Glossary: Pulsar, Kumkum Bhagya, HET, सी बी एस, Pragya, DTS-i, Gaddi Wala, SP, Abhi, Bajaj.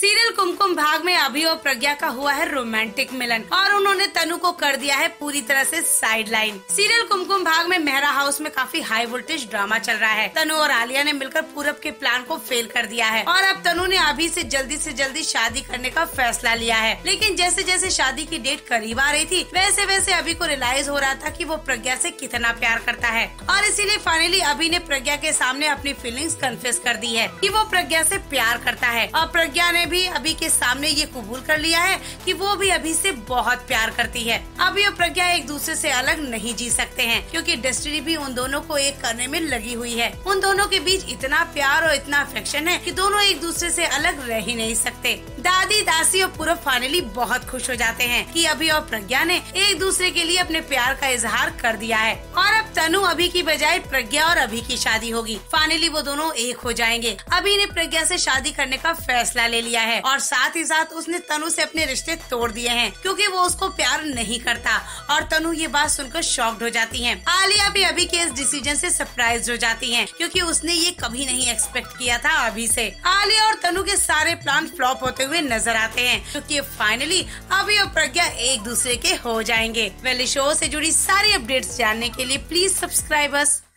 Serial कुमकुम भाग में अभी और प्रज्ञा का हुआ है रोमांटिक मिलन और उन्होंने तनु को कर दिया है पूरी तरह से साइडलाइन। सीरियल कुमकुम भाग में मेहरा हाउस में काफी हाई वोल्टेज ड्रामा चल रहा है। तनु और आलिया ने मिलकर पूरब के प्लान को फेल कर दिया है और अब तनु ने अभी से जल्दी शादी करने का फैसला लिया है। लेकिन जैसे जैसे शादी की डेट करीब आ रही थी वैसे वैसे अभी को रियलाइज हो रहा था कि वो प्रज्ञा से कितना प्यार करता है और इसीलिए फाइनली अभी ने प्रज्ञा के सामने अपनी फीलिंग्स कन्फेस कर दी है कि वो प्रज्ञा से प्यार करता है और प्रज्ञा ने भी अभी के सामने ये कबूल कर लिया है कि वो भी अभी से बहुत प्यार करती है। अभी और प्रज्ञा एक दूसरे से अलग नहीं जी सकते हैं क्योंकि डेस्टिनी भी उन दोनों को एक करने में लगी हुई है। उन दोनों के बीच इतना प्यार और इतना अफेक्शन है कि दोनों एक दूसरे से अलग रह ही नहीं सकते। दादी दासी और पूरब फाइनली बहुत खुश हो जाते हैं कि अभी और प्रज्ञा ने एक दूसरे के लिए अपने प्यार का इजहार कर दिया है और अब तनु अभी की बजाय प्रज्ञा और अभी की शादी होगी। फाइनली वो दोनों एक हो जाएंगे। अभी ने प्रज्ञा से शादी करने का फैसला ले लिया है और साथ ही साथ उसने तनु से अपने रिश्ते तोड़ दिए हैं क्योंकि वो उसको प्यार नहीं करता और तनु ये बात सुनकर शॉक्ड हो जाती है। आलिया भी अभी के इस डिसीजन से सरप्राइज हो जाती है क्योंकि उसने ये कभी नहीं एक्सपेक्ट किया था। अभी से आलिया और तनु के सारे प्लान फ्लॉप होते हुए नजर आते हैं क्योंकि फाइनली अभी और प्रज्ञा एक दूसरे के हो जाएंगे। वेली शो से जुड़ी सारी अपडेट्स जानने के लिए प्लीज सब्सक्राइब अस।